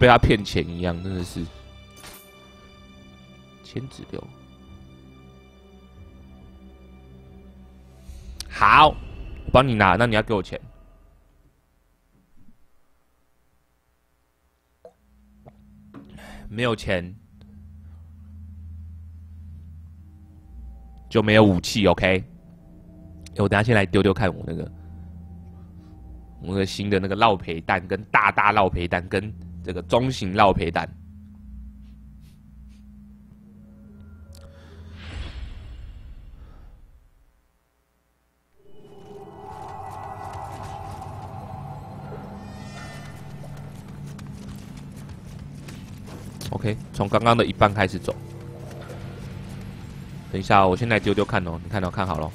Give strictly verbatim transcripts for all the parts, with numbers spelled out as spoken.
被他骗钱一样，真的是。千纸流，好，我帮你拿，那你要给我钱。没有钱就没有武器 ，OK？ 欸、我等一下先来丢丢看我那个。 我们的新的那个烙培蛋，跟大大烙培蛋，跟这个中型烙培蛋，OK， 从刚刚的一半开始走。等一下、哦，我先来丢丢看哦，你看到看好了。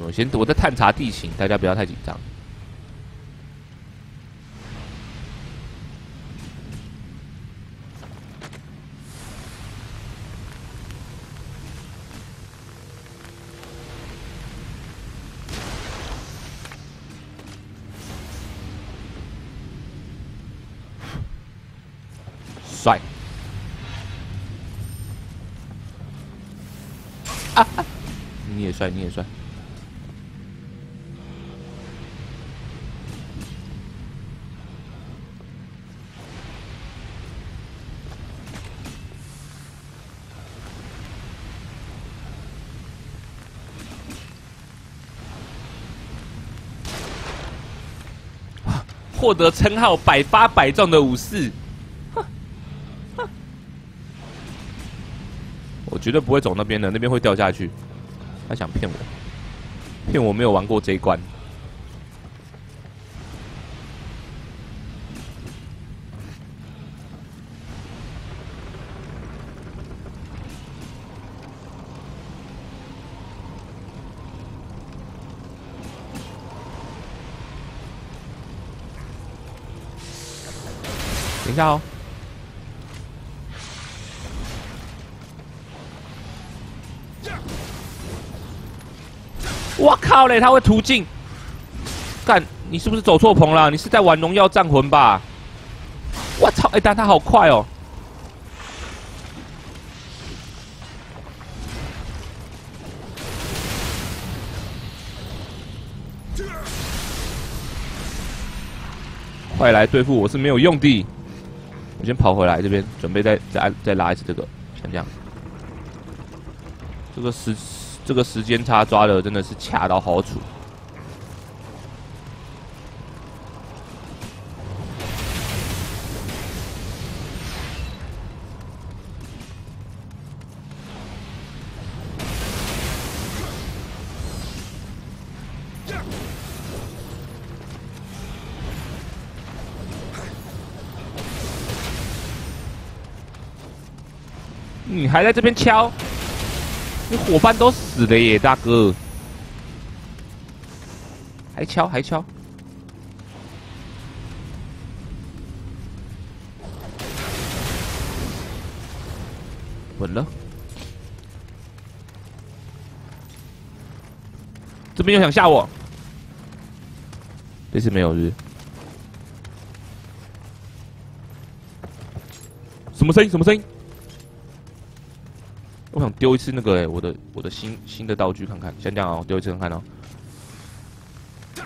我先，我在探查地形，大家不要太紧张。帅！啊哈！你也帅，你也帅。 获得称号“百发百中”的武士，我绝对不会走那边的，那边会掉下去。他想骗我，骗我没有玩过这一关。等一下哦，我靠嘞，他会途径。干，你是不是走错棚了？你是在玩荣耀战魂吧？我操！哎，但他好快哦。快来对付我是没有用的。 我先跑回来这边，准备再再再拉一次这个，像这样。这个时这个时间差抓的真的是恰到好处。你还在这边敲，你伙伴都死了耶，大哥！还敲还敲，稳了。这边又想吓我，这次没有日。什么声音？什么声音？ 我想丢一次那个哎、欸，我的我的新新的道具看看，先这样哦、喔，丢一次看看哦、喔。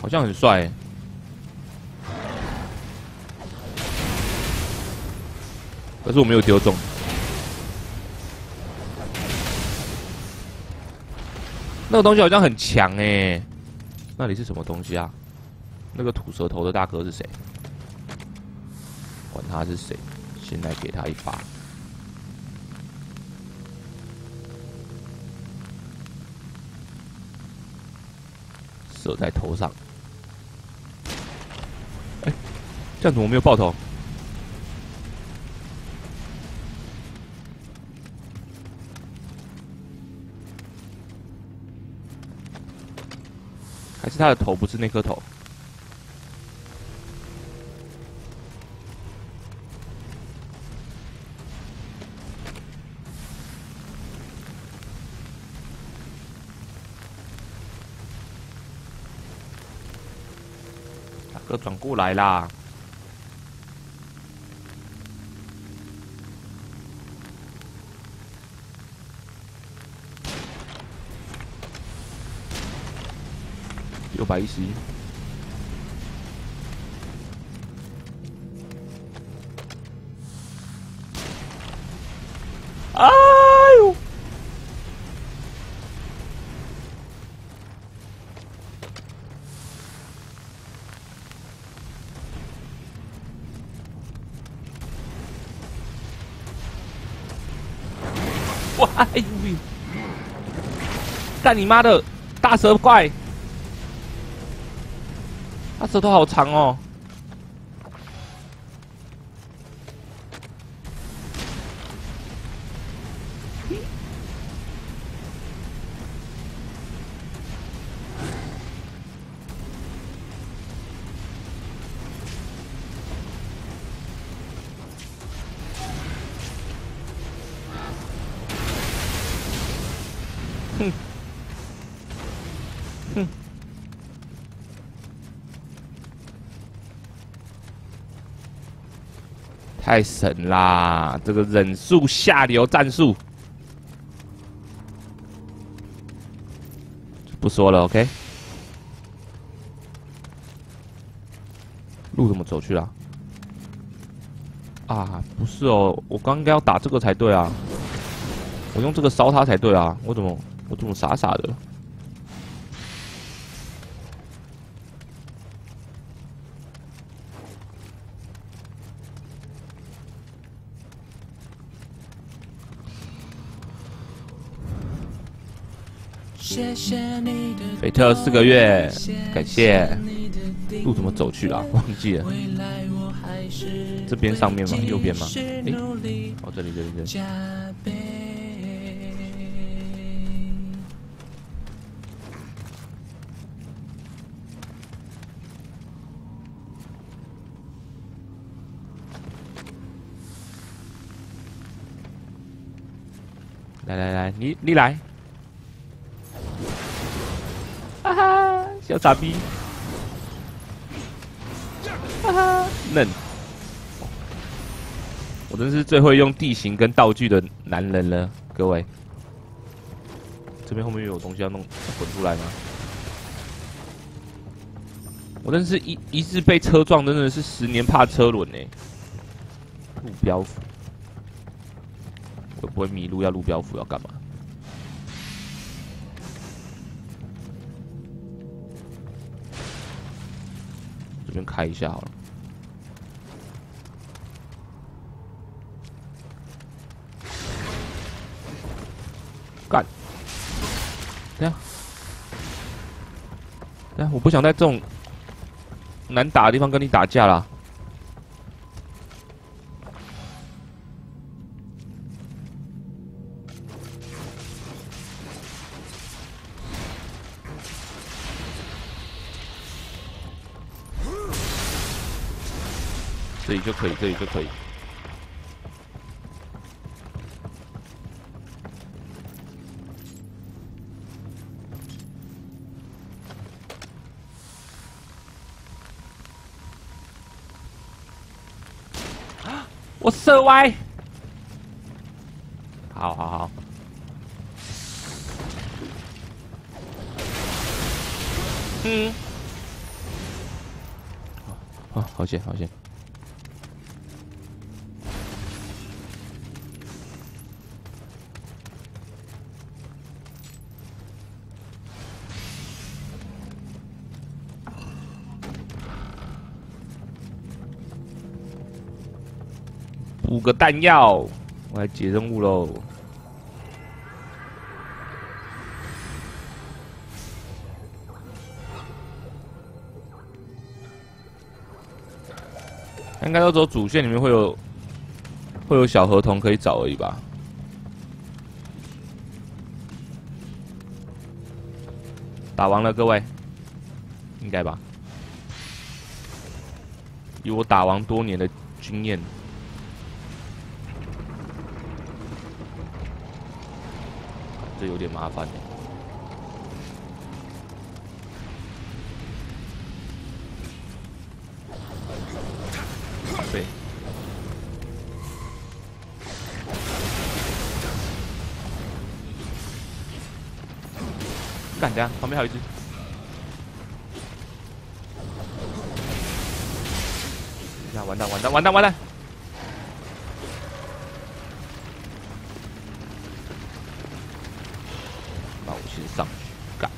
好像很帅、欸。可是我没有丢中。那个东西好像很强哎、欸，那里是什么东西啊？那个吐舌头的大哥是谁？管他是谁，先来给他一把。射在头上。哎、欸，这样怎么没有爆头？还是他的头不是那颗头？大哥转过来啦！ 六百一十一，哎呦！哇！哎呦！干你妈的大蛇怪！ 他舌头好长哦！哼，哼。 太神啦！这个忍术下流战术不说了 ，OK。路怎么走去了？啊，不是哦，我刚应该要打这个才对啊！我用这个烧他才对啊！我怎么我怎么傻傻的？ 菲特四个月，感谢。路怎么走去了？忘记了。这边上面吗？右边吗？哎、欸，哦，这里这里这里。来来来，你你来。 小傻逼，哈哈，嫩！我真是最会用地形跟道具的男人了，各位。这边后面有东西要弄滚出来吗？我真是一一次被车撞，真的是十年怕车轮哎、欸。路标符，会不会迷路？要路标符要干嘛？ 先开一下好了。干！等下，等下，我不想在这种难打的地方跟你打架啦。这里就可以，这里就可以。我射歪。好好好。嗯。好，好，好险，好险。 五个弹药，我来解任务喽！应该都走主线，里面会有会有小河童可以找而已吧？打完了，各位，应该吧？以我打王多年的经验。 这有点麻烦。对。干等下，旁边还有一只。等下，完蛋，完蛋，完蛋，完蛋！ 上去干，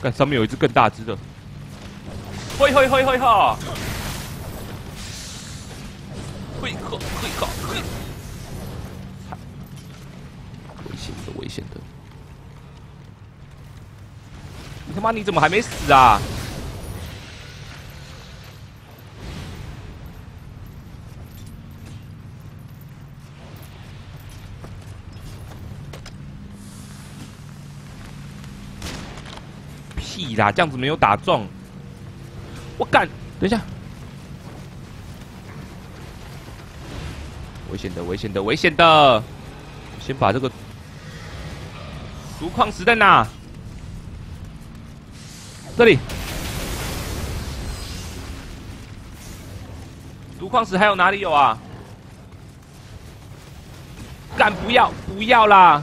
干上面有一只更大只的，嘿嘿嘿嘿哈，嘿哈嘿哈嘿，惨，危险的危险的，你他妈你怎么还没死啊？屁啦！这样子没有打中，我干！等一下，危险的，危险的，危险的！先把这个毒矿石在哪？这里，毒矿石还有哪里有啊？干！不要，不要啦！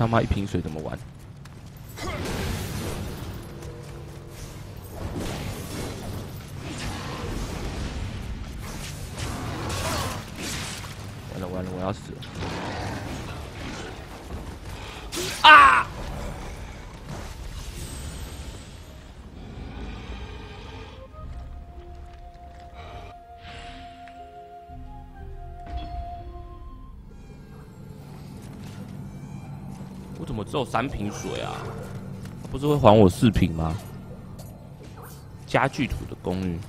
他妈一瓶水怎么玩？完了完了，我要死了！啊！怎么只有三瓶水啊？不是会还我四瓶吗？家具土的公寓。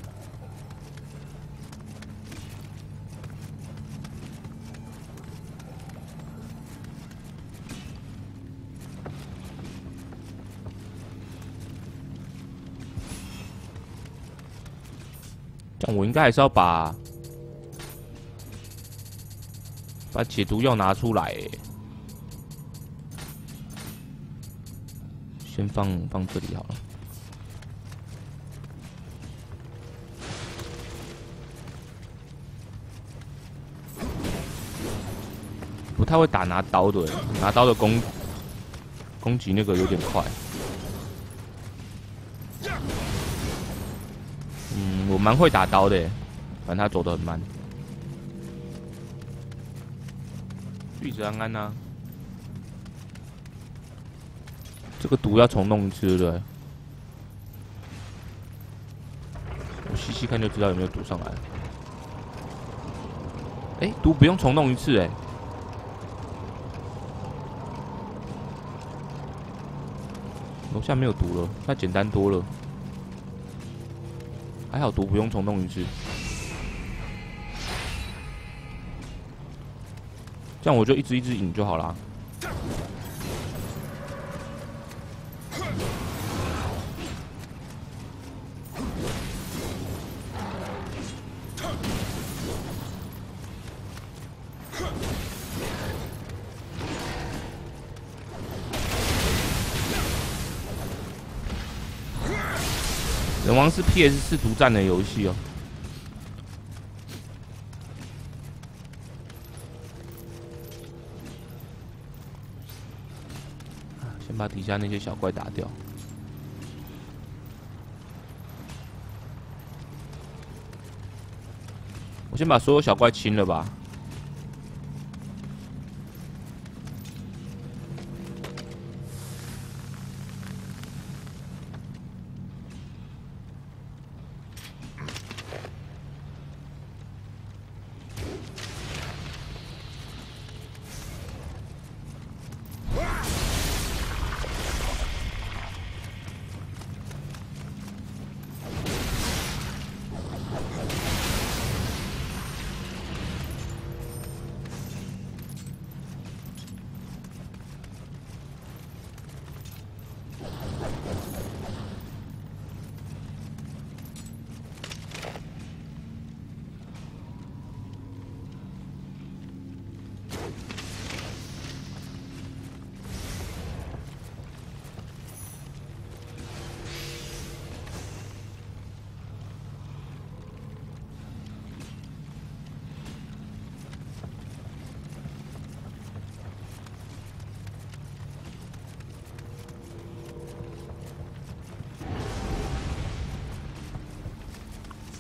这样我应该还是要把把解毒药拿出来、欸。 先放放这里好了。不太会打拿刀的，拿刀的攻攻击那个有点快。嗯，我蛮会打刀的，反正他走得很慢。绿子安安啊。 这个毒要重弄一次，对不对？我细细看就知道有没有毒上来。哎，毒不用重弄一次，哎。楼下没有毒了，那简单多了。还好毒不用重弄一次，这样我就一直一直引就好啦。人王是 P S 四独占的游戏哦。先把底下那些小怪打掉。 先把所有小怪清了吧。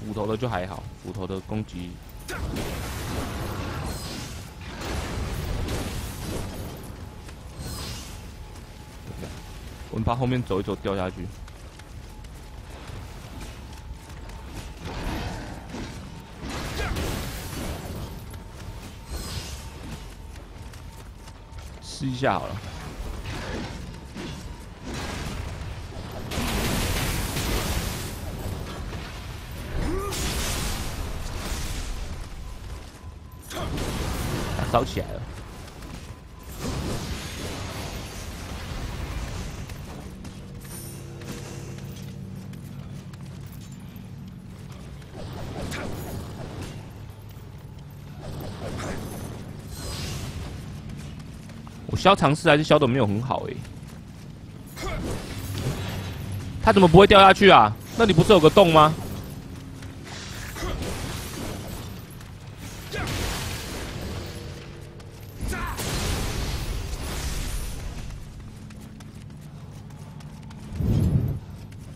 斧头的就还好，斧头的攻击。 我们怕后面走一走掉下去。试一下好了。烧起来了。 消长式还是消的没有很好哎、欸，他怎么不会掉下去啊？那里不是有个洞吗？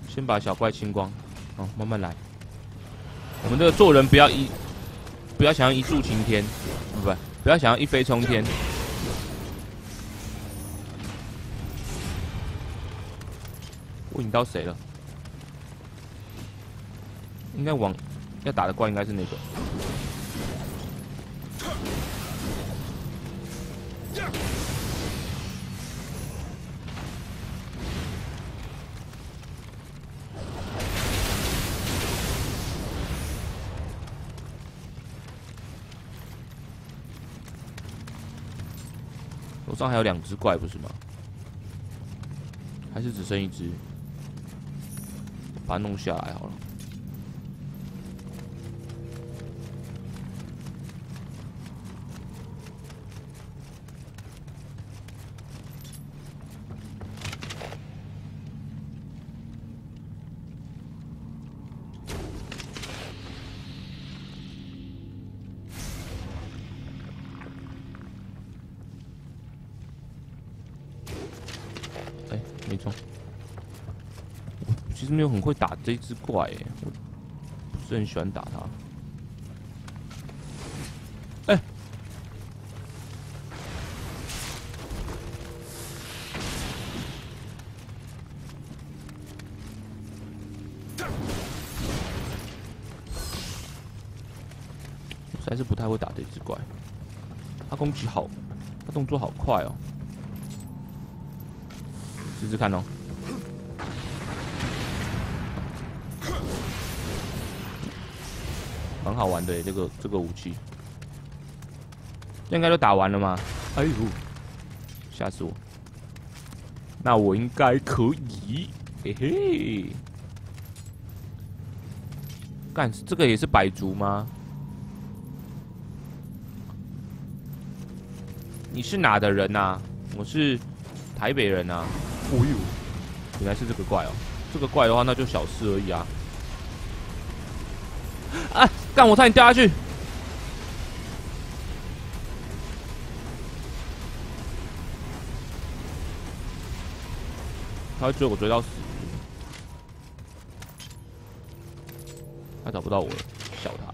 先把小怪清光，好，慢慢来。我们这个做人不要一，不要想要一柱擎天，不不，不要想要一飞冲天。 我引到谁了？应该往要打的怪应该是那个。楼上还有两只怪不是吗？还是只剩一只？ 把它弄下来好了。哎、欸，没中。 其实没有很会打这只怪、欸，我不是很喜欢打它。哎、欸，我实在是不太会打这只怪，它攻击好，它动作好快哦、喔，试试看哦、喔。 很好玩的、欸、这个这个武器，这应该都打完了吗？哎呦，吓死我！那我应该可以，嘿嘿。干，这个也是百足吗？你是哪的人啊？我是台北人啊。哦呦，原来是这个怪哦、喔。这个怪的话，那就小事而已啊。哎，干我差点掉下去。他会追我追到死，他找不到我了，笑他。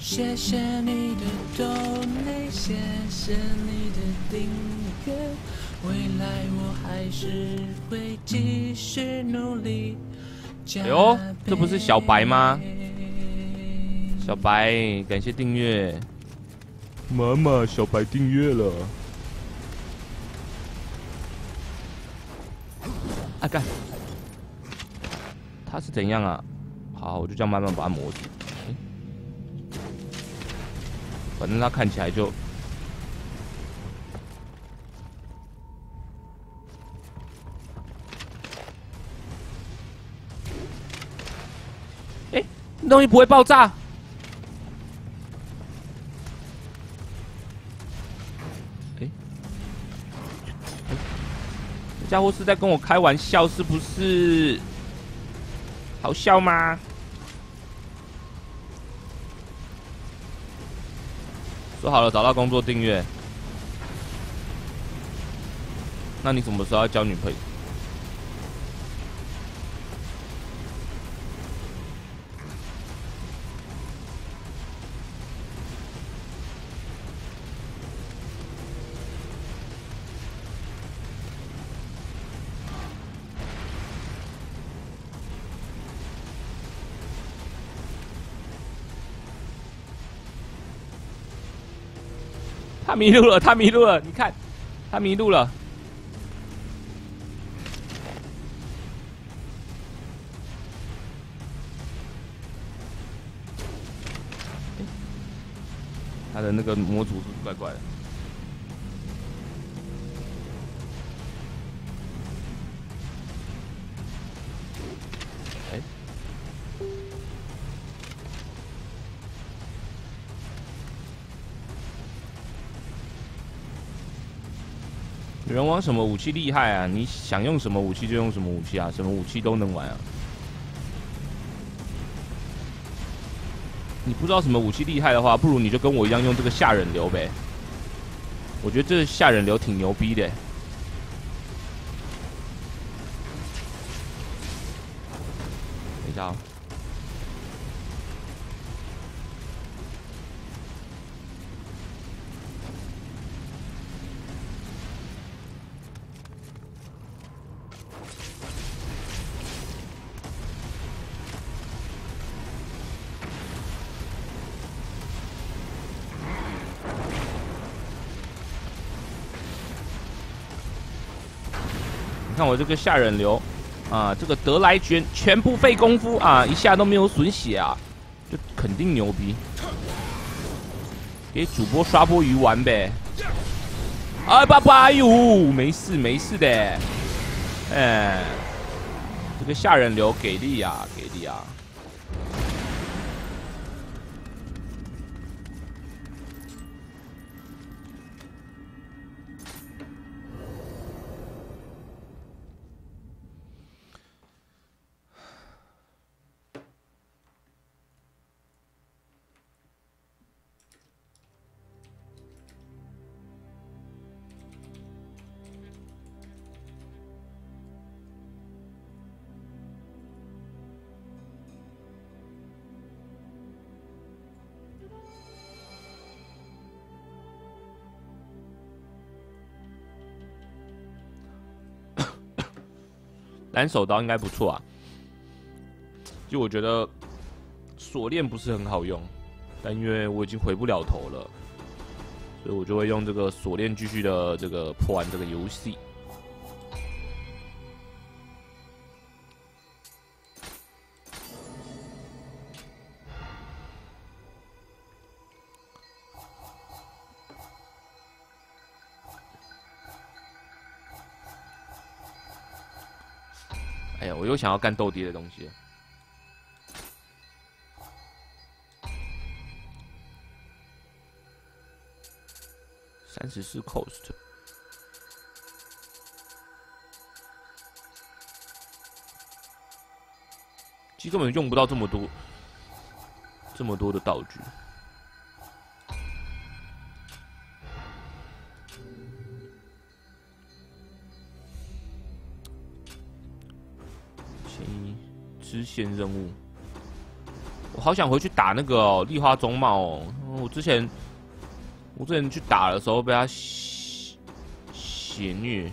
谢谢你的斗内，谢谢你的订阅，未来我还是会继续努力。 哎呦，这不是小白吗？小白，感谢订阅。妈妈，小白订阅了。啊干！他是怎样啊？好，我就这样慢慢把它磨死。反正他看起来就……哎、欸，那东西不会爆炸。哎、欸，这家伙是在跟我开玩笑是不是？好笑吗？说好了找到工作订阅，那你什么时候要交女朋友？ 他迷路了，他迷路了，你看，他迷路了。欸、他的那个模组是怪怪的。哎、欸。 女人玩什么武器厉害啊？你想用什么武器就用什么武器啊，什么武器都能玩啊。你不知道什么武器厉害的话，不如你就跟我一样用这个下忍流呗。我觉得这下忍流挺牛逼的、欸。等一下、哦。 看我这个下忍流，啊，这个德莱全全部费功夫啊，一下都没有损血啊，就肯定牛逼，给主播刷波鱼玩呗。哎，爸爸，哎呦，没事没事的，哎，这个下忍流给力啊，给力啊！单手刀应该不错啊，就我觉得锁链不是很好用，但因为我已经回不了头了，所以我就会用这个锁链继续的这个破完这个游戏。哎呀，我又想要干斗地的东西。三十四 cost。其实根本用不到这么多，这么多的道具。前一支线任务，我好想回去打那个哦，立花中茂哦。我之前我之前去打的时候被他血血虐，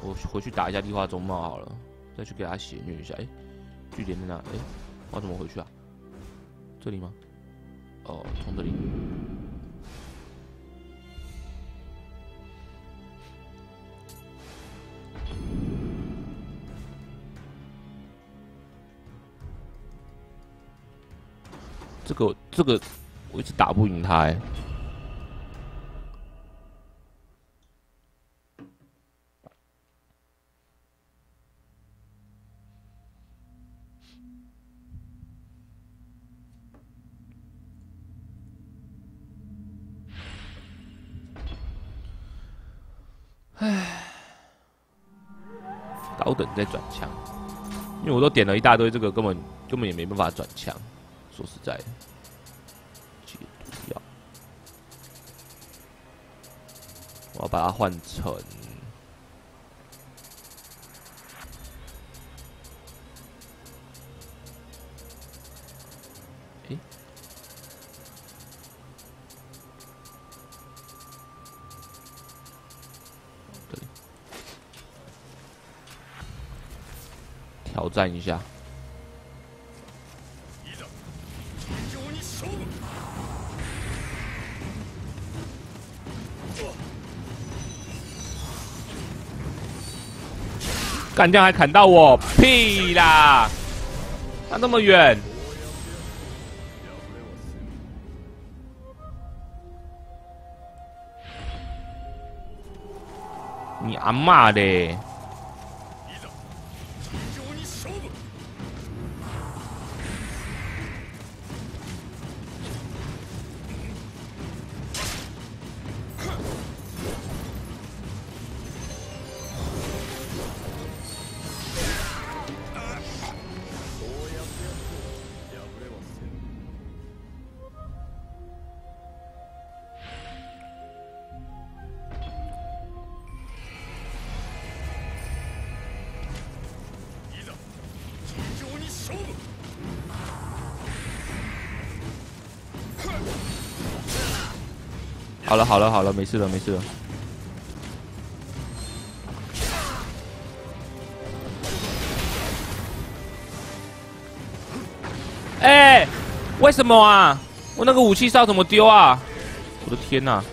我回去打一下立花中茂好了，再去给他血虐一下。哎、欸，据点在哪？哎、欸。 我怎么回去啊？这里吗？哦，从这里。这个这个，我一直打不赢他哎、欸。等在转枪，因为我都点了一大堆，这个根本根本也没办法转枪。说实在的，解毒药，我要把它换成诶，对。 挑战一下，干将还砍到我，屁啦！他那么远，你阿嬷嘞！ 好了好了好了，没事了没事了。哎、欸，为什么啊？我那个武器哨怎么丢啊？我的天哪、啊！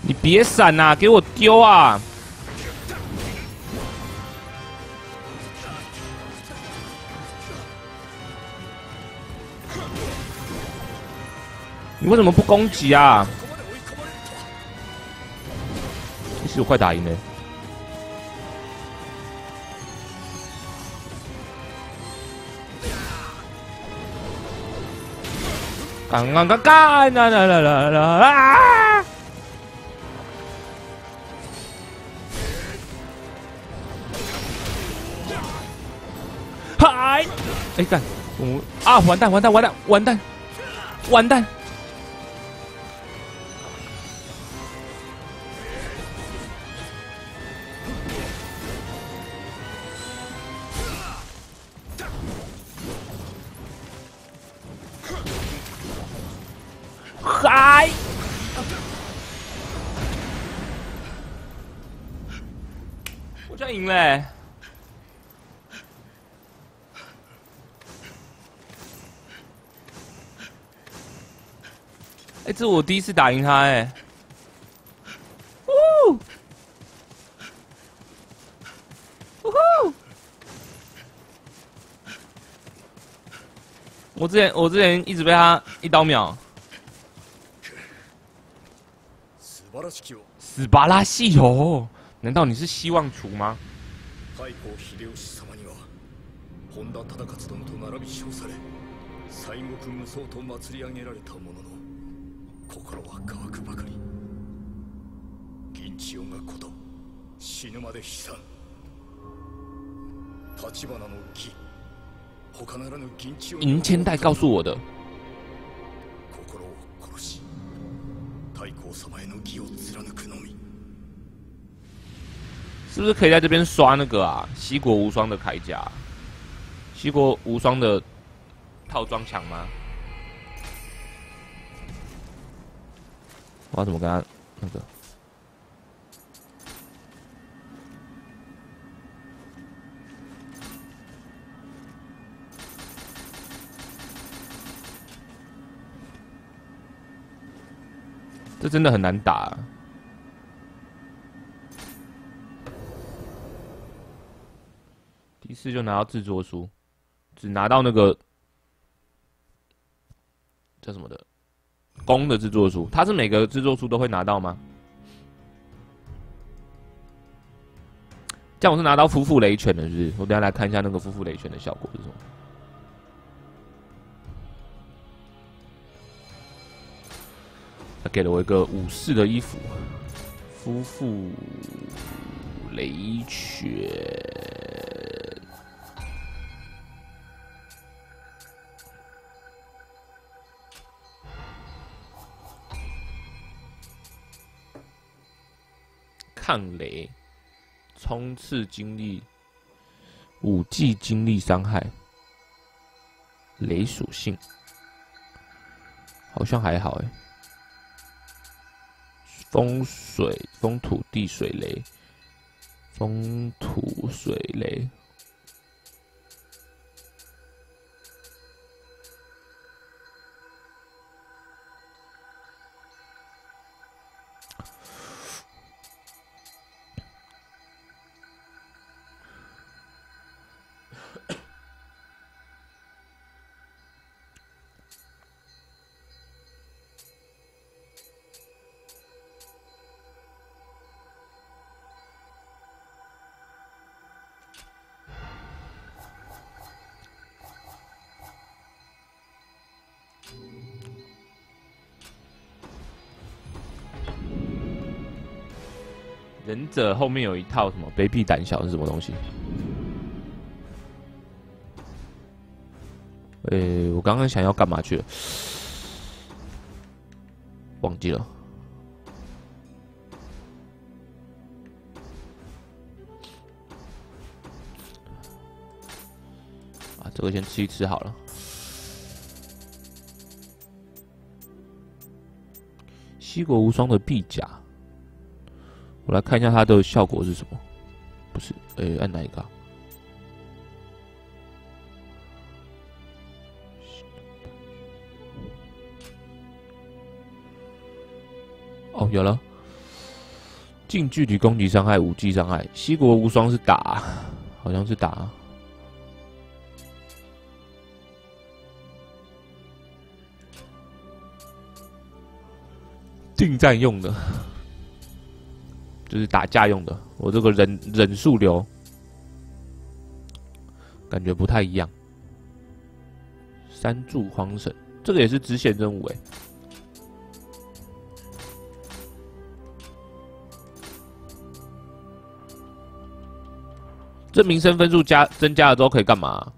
你别闪呐、啊，给我丢啊！你为什么不攻击啊？其实我快打赢了。 干干干干！啦啦啦啦啦！啊！嗨！哎干！我啊！完蛋！完蛋！完蛋！完蛋！完蛋！嗨！我这样赢嘞！哎，这我第一次打赢他哎！呜呼，呜呼！我之前我之前一直被他一刀秒。 斯巴拉西哟！难道你是希望厨吗？银千代告诉我的。 是不是可以在这边刷那个啊？西国无双的铠甲，西国无双的套装墙吗？我要怎么跟他那个？这真的很难打啊。 一次就拿到制作书，只拿到那个叫什么的弓的制作书。它是每个制作书都会拿到吗？这样我是拿到夫妇雷拳的，是不是？我等下来看一下那个夫妇雷拳的效果是什么。他给了我一个武士的衣服，夫妇雷拳。 抗雷，冲刺经历，武技经历伤害，雷属性，好像还好哎。风水、风土地水雷，风土水雷。 忍者后面有一套什么卑鄙胆小是什么东西？呃、欸，我刚刚想要干嘛去了？忘记了。啊，这个先吃一吃好了。西国无双的臂甲。 我来看一下它的效果是什么？不是，诶、欸，按哪一个、啊？哦，有了！近距离攻击伤害，武技伤害。西国无双是打，好像是打。近战用的。 就是打架用的，我这个忍忍术流感觉不太一样。三柱荒神，这个也是支线任务哎、欸。这名声分数加增加了之后可以干嘛、啊？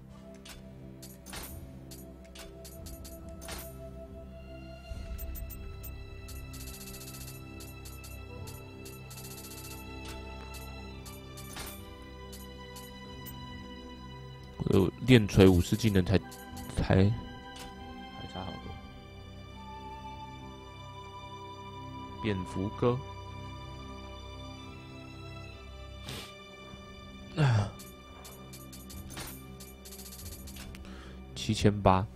有练锤武士技能才才还差好多。蝙蝠哥，七千八，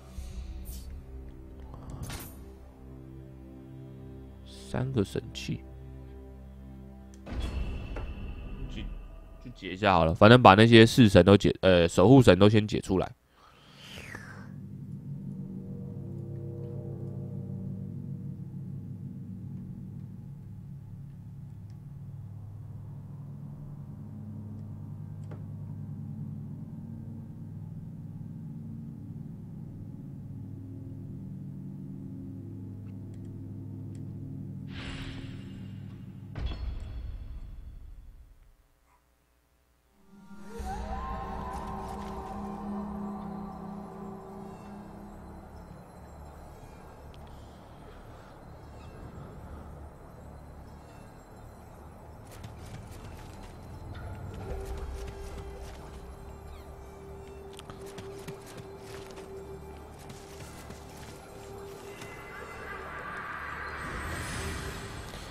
三个神器，去去解一下好了，反正把那些式神都解，呃，守护神都先解出来。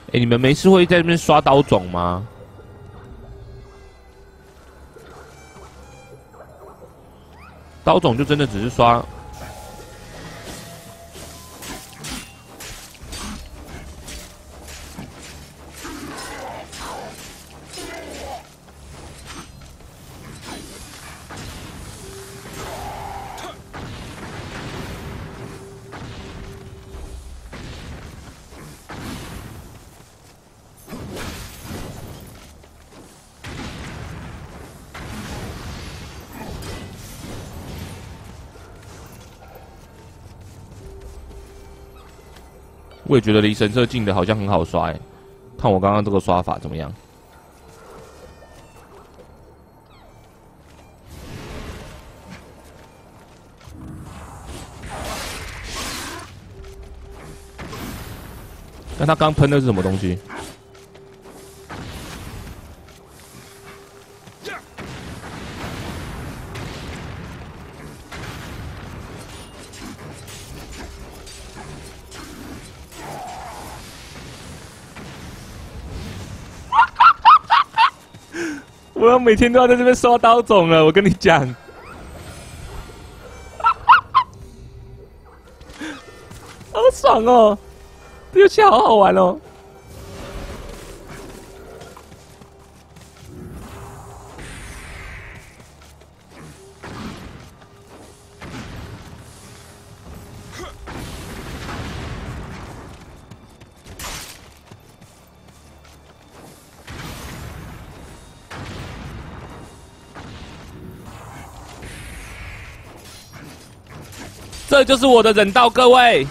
哎、欸，你们没事会在那边刷刀种吗？刀种就真的只是刷。我也觉得离神社近的好像很好刷哎、欸，看我刚刚这个刷法怎么样？那他刚喷的是什么东西？ 我每天都要在这边刷刀种了，我跟你讲。好爽哦！这游戏好好玩哦。这就是我的忍道，各位！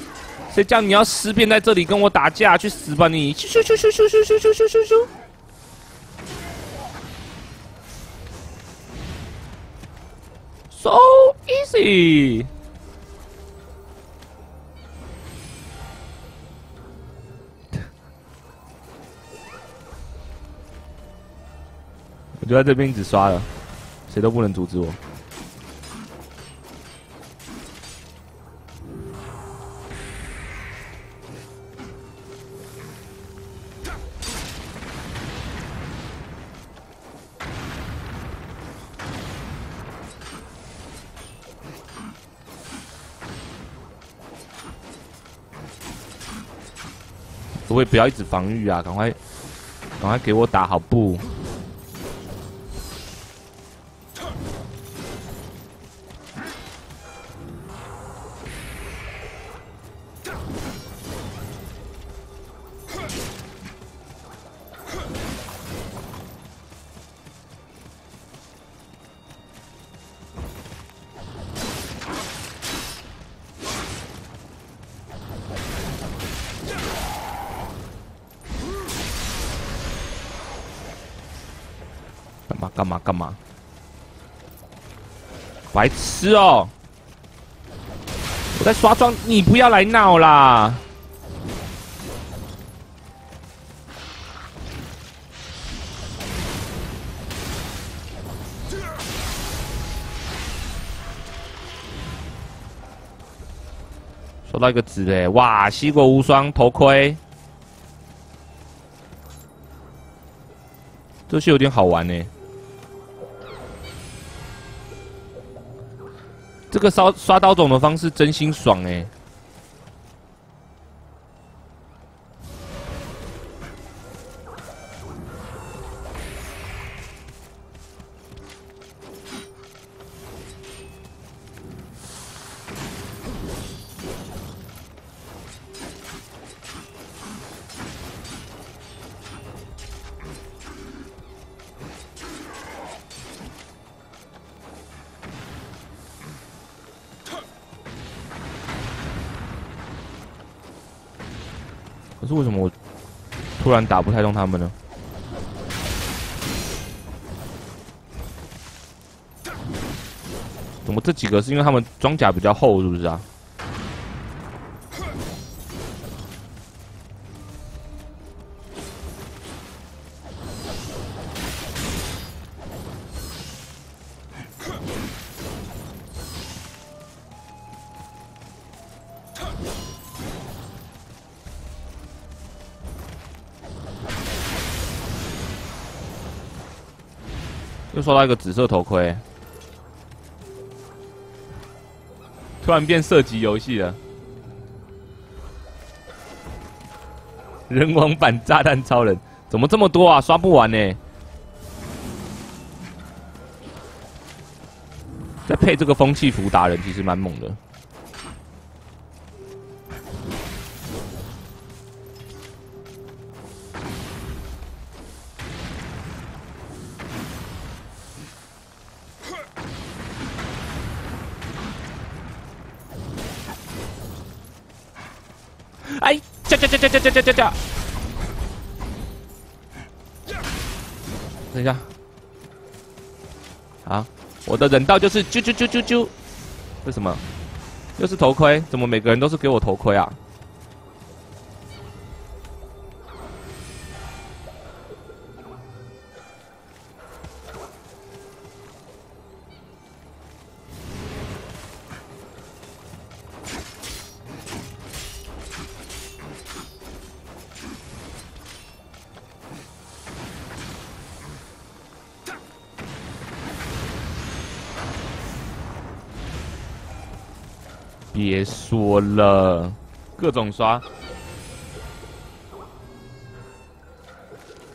谁叫你要尸变在这里跟我打架？去死吧你！咻咻咻咻咻咻咻咻咻咻！So easy！ 我就在这边一直刷了，谁都不能阻止我。 我也不要一直防御啊！赶快，赶快给我打好不？干嘛干嘛？白痴哦！我在刷装，你不要来闹啦！收到一个紫的、欸，哇！西国无双头盔，这是有点好玩呢、欸。个刷刷刀种的方式真心爽哎、欸。 可是为什么我突然打不太动他们呢？怎么这几个是因为他们装甲比较厚，是不是啊？又刷到一个紫色头盔，突然变射击游戏了。人王版炸弹超人怎么这么多啊？刷不完呢、欸。再配这个风气服打人，其实蛮猛的。 哎，加加加加加加加加！等一下，啊，我的忍道就是啾啾啾啾啾，为什么？又是头盔？怎么每个人都是给我头盔啊？别说了，各种刷，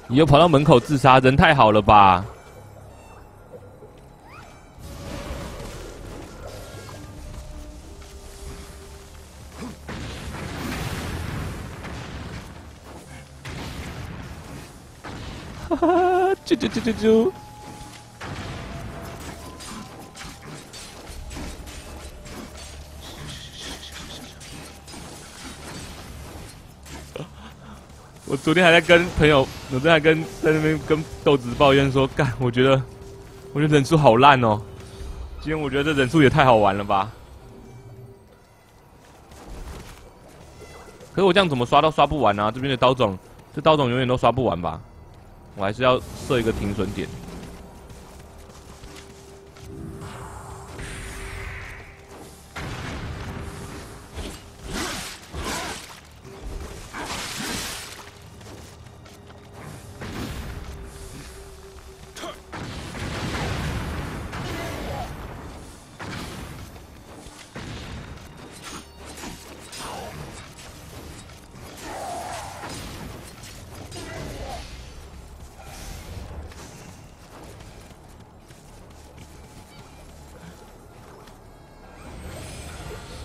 你又跑到门口自杀，人太好了吧？哈哈，啾啾啾啾啾。 我昨天还在跟朋友，我昨天还跟在那边跟豆子抱怨说，干，我觉得，我觉得忍术好烂哦。今天我觉得这忍术也太好玩了吧。可是我这样怎么刷都刷不完啊！这边的刀种，这刀种永远都刷不完吧？我还是要设一个停损点。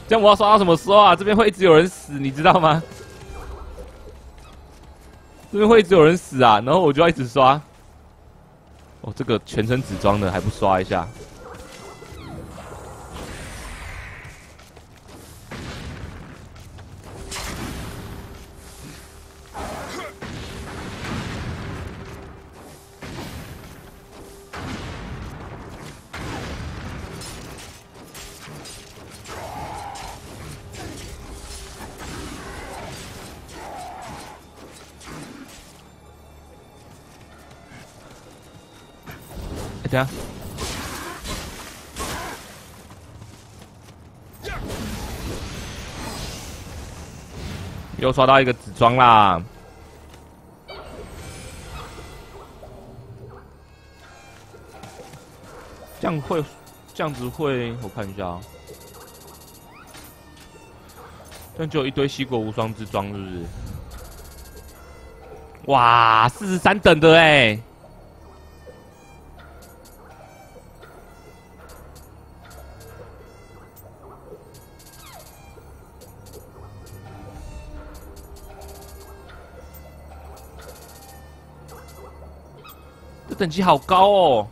这样我要刷到什么时候啊？这边会一直有人死，你知道吗？这边会一直有人死啊，然后我就要一直刷。哦，这个全身紫装的还不刷一下？等下，又刷到一个紫装啦！这样会，这样子会，我看一下、喔，但就有一堆西国无双之装，是不是？哇，四十三等的哎、欸！这等级好高哦！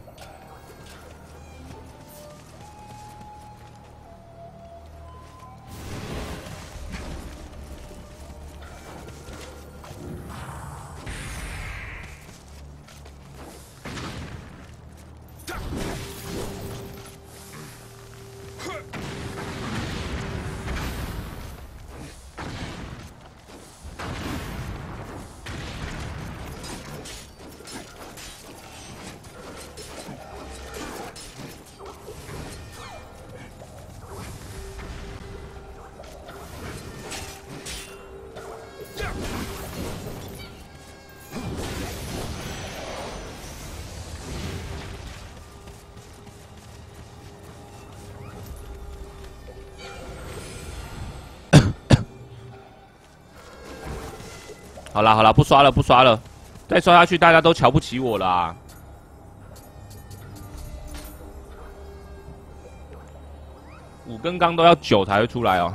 好啦好啦，不刷了不刷了，再刷下去大家都瞧不起我啦、啊。五根钢都要九才会出来哦。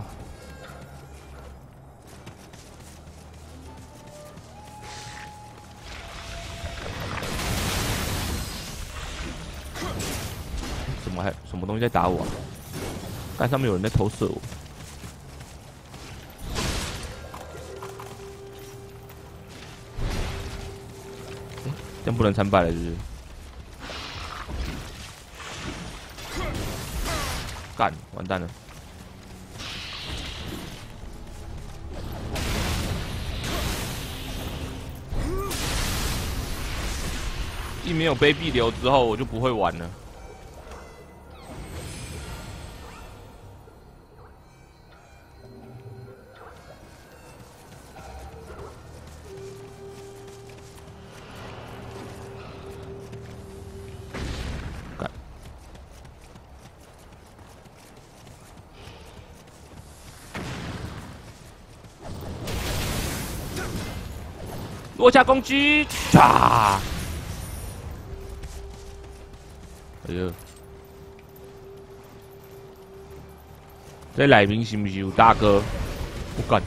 怎么还什么东西在打我、啊？但上面有人在投射我。 这样不能参拜了，是不是？干，完蛋了！一没有卑鄙流之后，我就不会玩了。落下攻击！啊！哎呦，这来宾是不是有大哥？不敢。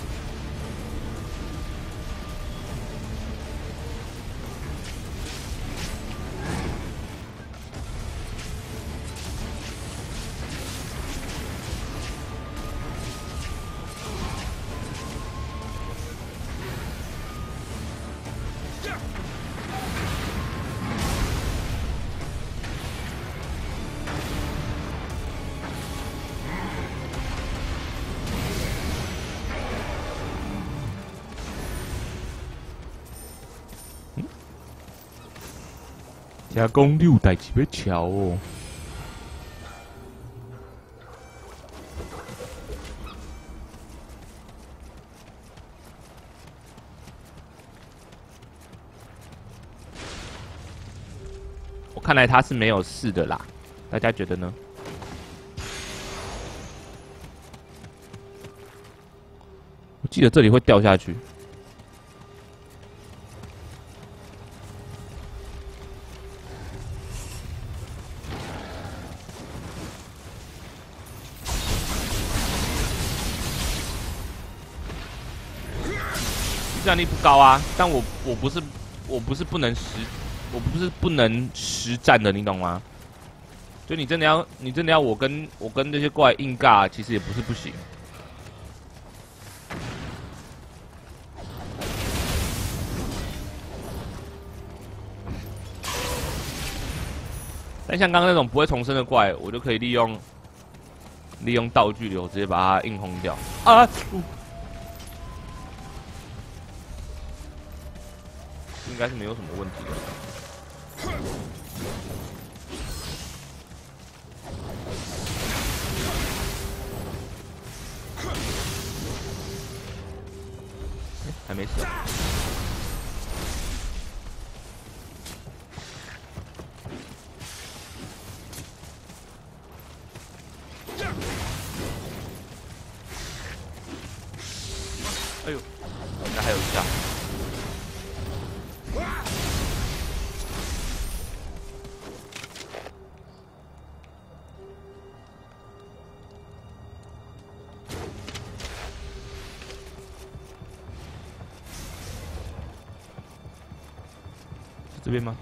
加工六代几倍桥哦！我看来他是没有事的啦，大家觉得呢？我记得这里会掉下去。 战力不高啊，但我我不是我不是不能实，我不是不能实战的，你懂吗？就你真的要你真的要我跟我跟这些怪硬尬，其实也不是不行。但像刚刚那种不会重生的怪，我就可以利用利用道具流直接把它硬轰掉啊！ 应该是没有什么问题的。欸、还没死、啊。这边吗？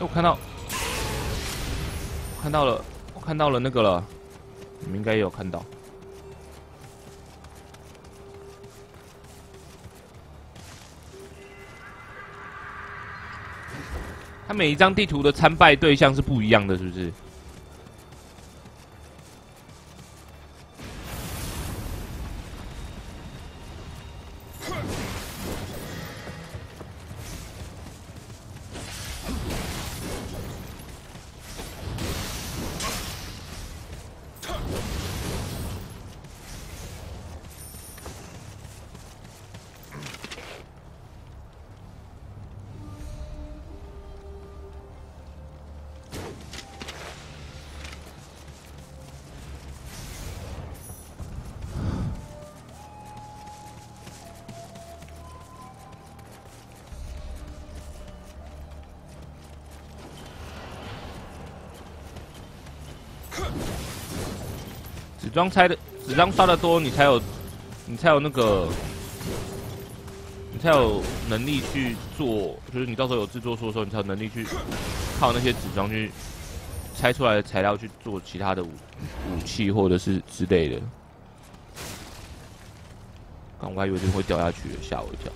我看到，我看到了，我看到了那个了，你们应该也有看到。它每一张地图的参拜对象是不一样的，是不是？纸张拆的，纸张刷的多，你才有，你才有那个，你才有能力去做。就是你到时候有制作书的时候，你才有能力去靠那些纸张去拆出来的材料去做其他的武武器或者是之类的。刚我还以为这会掉下去了，吓我一跳。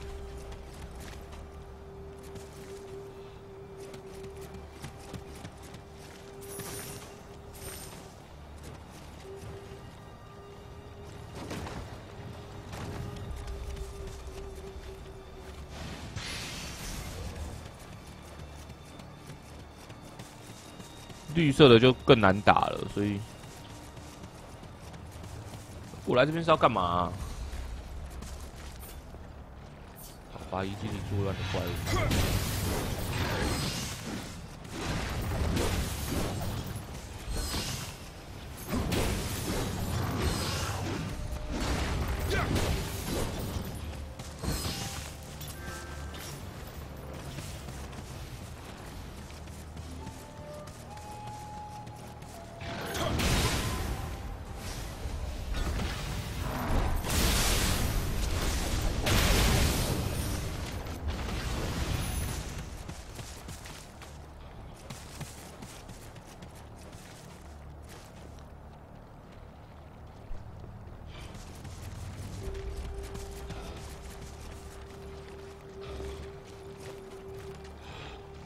绿色的就更难打了，所以我来这边是要干嘛、啊？把遗迹里作乱的怪物。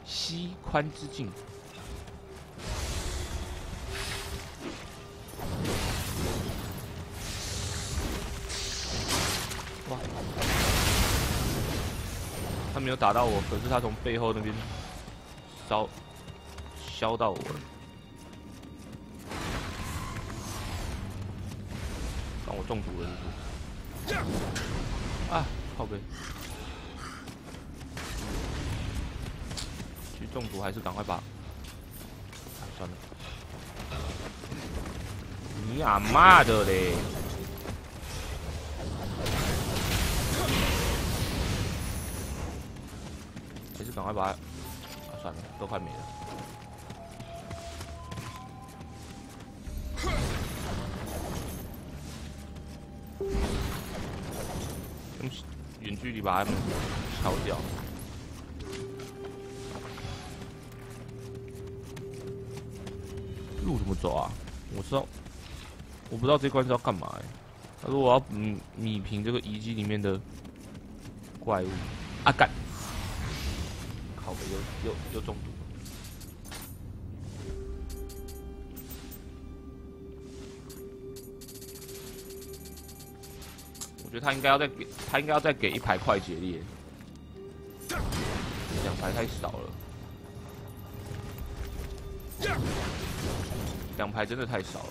西宽之境。哇！他没有打到我，可是他从背后那边烧削到我了。让我中毒了是不是？啊，靠背。中毒还是赶快把、啊，算了。你阿妈的嘞！还是赶快把、啊，算了，都快没了。用远距离把它们敲掉。路怎么走啊？我知道，我不知道这关是要干嘛哎、欸。他说我要米米平这个遗迹里面的怪物。啊干！靠北，又又又中毒。 我觉得他应该要再给，他应该要再给一排快捷列，两排太少了，两排真的太少了。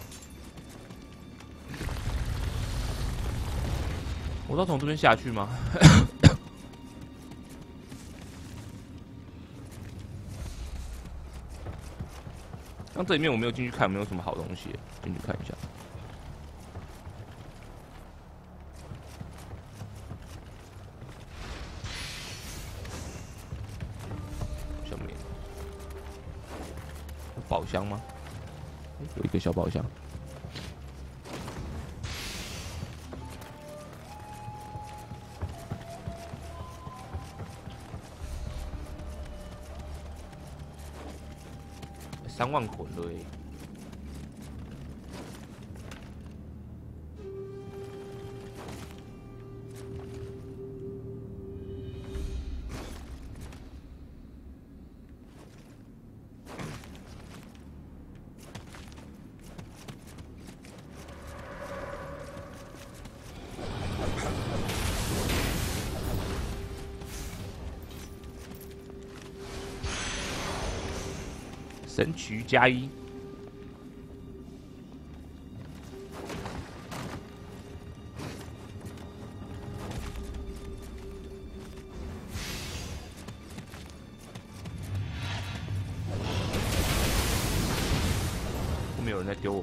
我要从这边下去吗？刚这里面我没有进去看，没有什么好东西，进去看一下。 宝箱吗？有一个小宝箱。三万捆了耶！神曲加一，后面有人在丢我。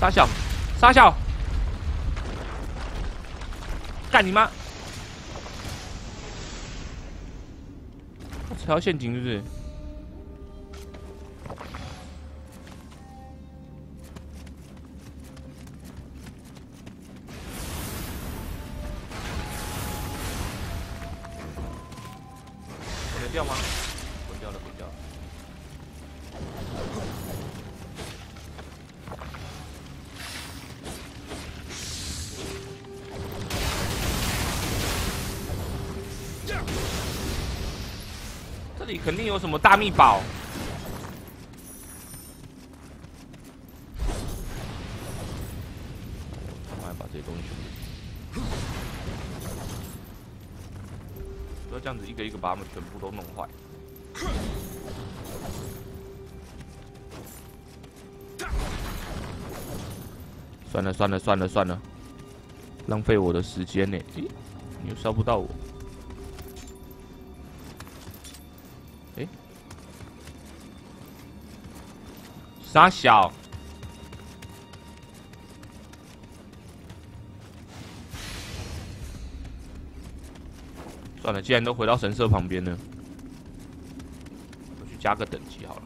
傻小，傻小，干你妈！我踩到陷阱是不是？我能掉吗？滚掉了，滚掉了。 这里肯定有什么大秘宝。我来把这些东西，不要这样子一个一个把他们全部都弄坏。算了算了算了算了，浪费我的时间呢、欸！咦，你又烧不到我。 傻小，算了，既然都回到神社旁边了，我去加个等级好了。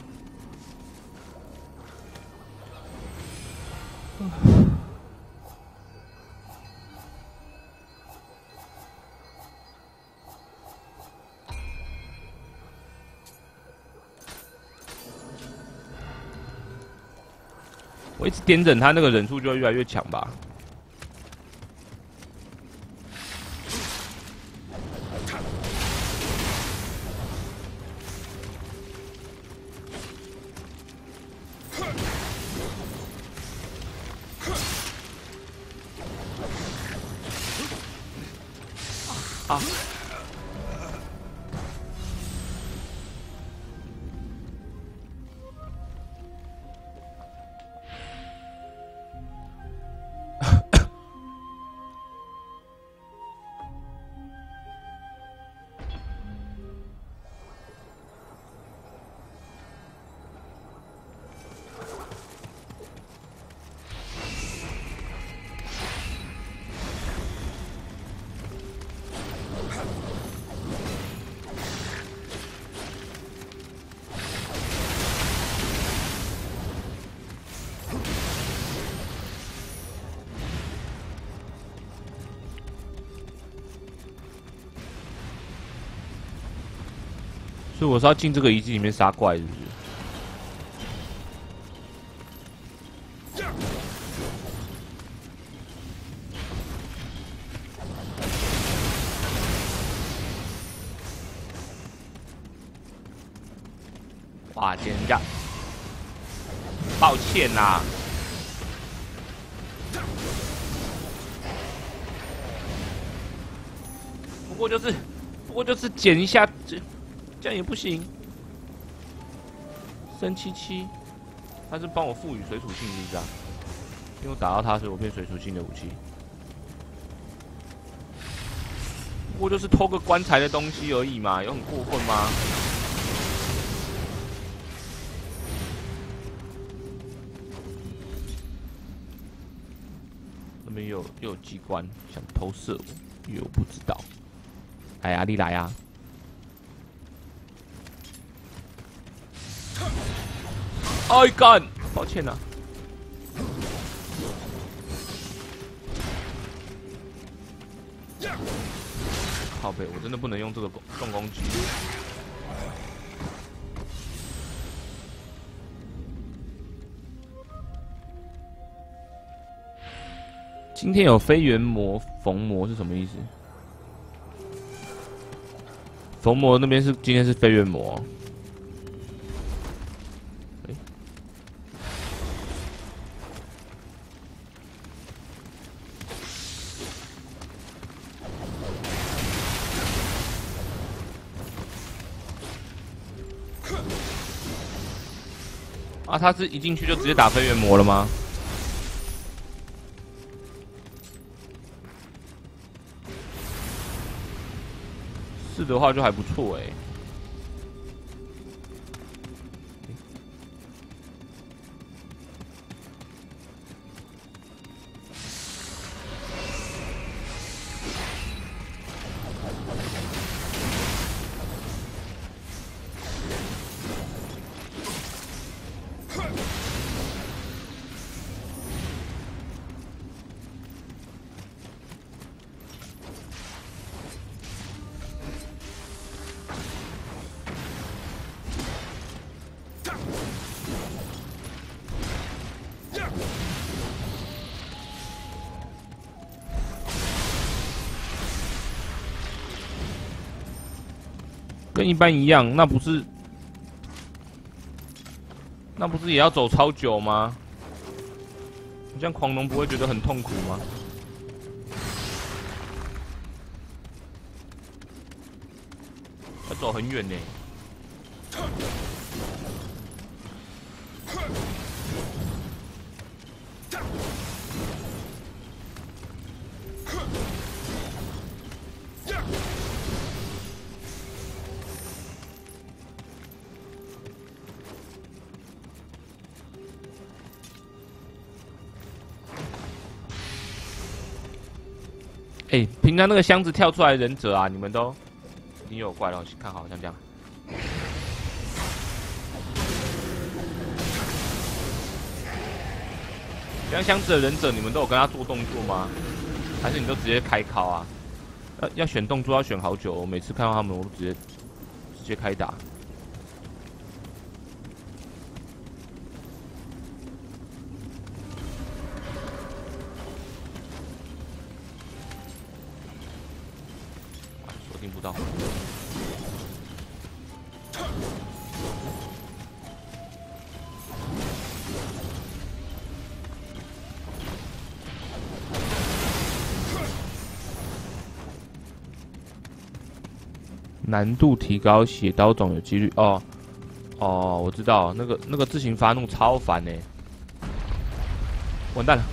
我一直点整他，那个人数就会越来越强吧。啊！所以我是要进这个遗迹里面杀怪，是不是？ 哇！捡人家，抱歉呐、啊。不过就是，不过就是捡一下，这这样也不行。生七七，他是帮我赋予水属性，是不是啊？因为我打到他，所以我变水属性的武器。不过就是偷个棺材的东西而已嘛，有很过分吗？ 那边又又有机关想投射我，因为我不知道。哎呀，你来啊！哎干，抱歉啊。靠北，我真的不能用这个重攻击。 今天有非原魔逢魔是什么意思？逢魔那边是今天是非原魔、哦欸。啊，他是一进去就直接打非原魔了吗？ 是的话就还不错哎、欸。跟一般一样，那不是，那不是也要走超久吗？你这样狂龙不会觉得很痛苦吗？要走很远呢、欸。 哎、欸，平常那个箱子跳出来的忍者啊，你们都已经有怪了，看好像这样。平常箱子的忍者，你们都有跟他做动作吗？还是你都直接开考啊？要要选动作要选好久、哦，我每次看到他们，我都直接直接开打。 听不到。难度提高，血刀种有几率哦。哦，我知道，那个那个自行发怒超烦哎、欸，完蛋了。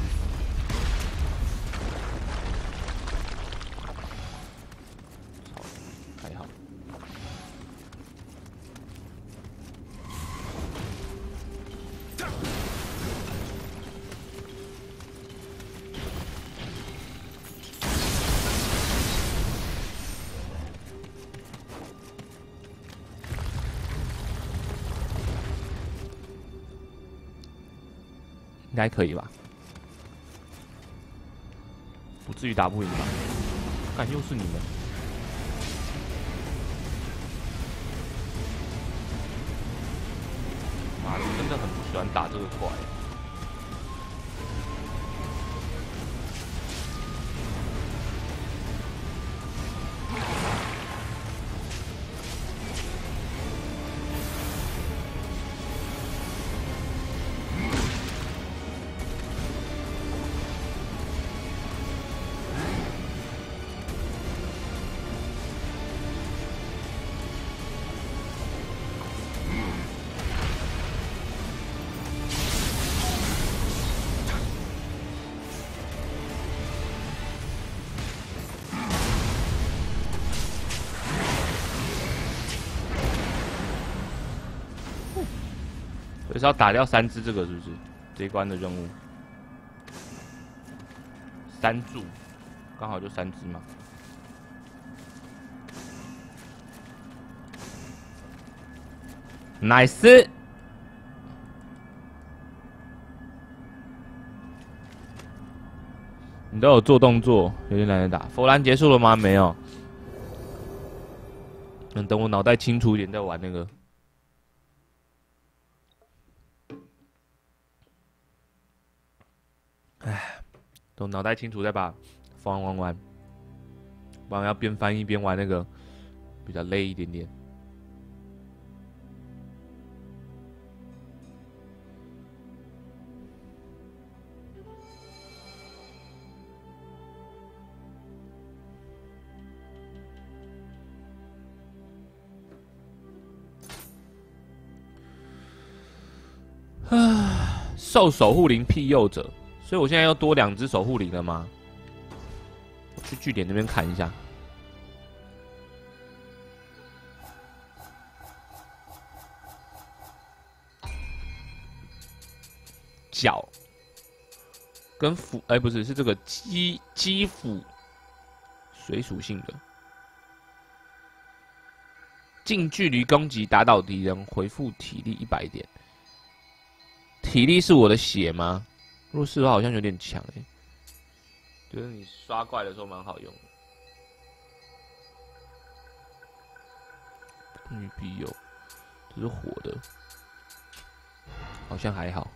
应该可以吧，不至于打不赢吧？干，又是你们！妈的，我真的很不喜欢打这个怪。 就是要打掉三只，这个是不是这一关的任务？三柱，刚好就三只嘛。Nice。你都有做动作，有点懒得打。佛兰结束了吗？没有。嗯，等我脑袋清楚一点再玩那个。 哎，等脑袋清楚再把方案玩完，不然要边翻译边玩那个比较累一点点。啊，受守护灵庇佑者。 所以我现在要多两只守护灵了吗？我去据点那边看一下。脚跟斧，哎、欸，不是，是这个鸡鸡斧，水属性的，近距离攻击打倒敌人，回复体力一百点。体力是我的血吗？ 弱势的话好像有点强哎、欸，就是你刷怪的时候蛮好用的。女笔有，这是火的，好像还好。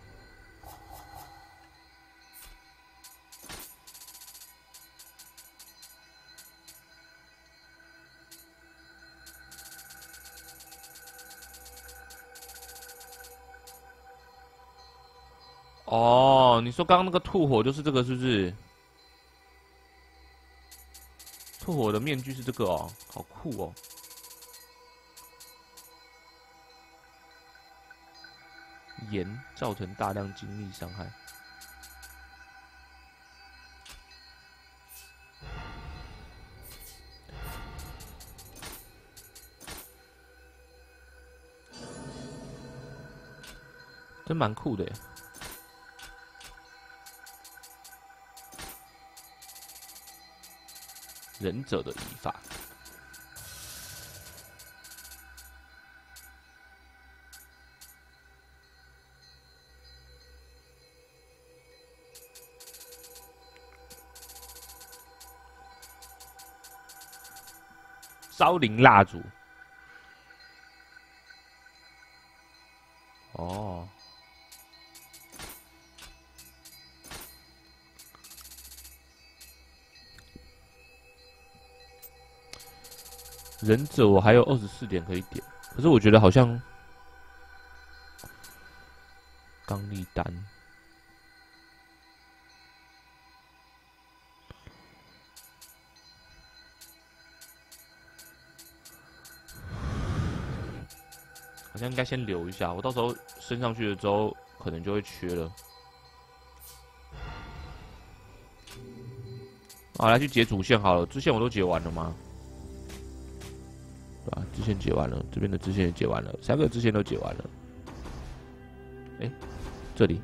哦。 你说刚刚那个吐火就是这个是不是？吐火的面具是这个哦，好酷哦！盐造成大量精力伤害。真蛮酷的耶。 忍者的移法，烧灵蜡烛。哦，忍者我还有二十四点可以点，可是我觉得好像刚力丹，好像应该先留一下，我到时候升上去了之后可能就会缺了。好，来去解主线好了，支线我都解完了吗？ 对吧、啊？支线解完了，这边的支线也解完了，三个支线都解完了。哎、欸，这里。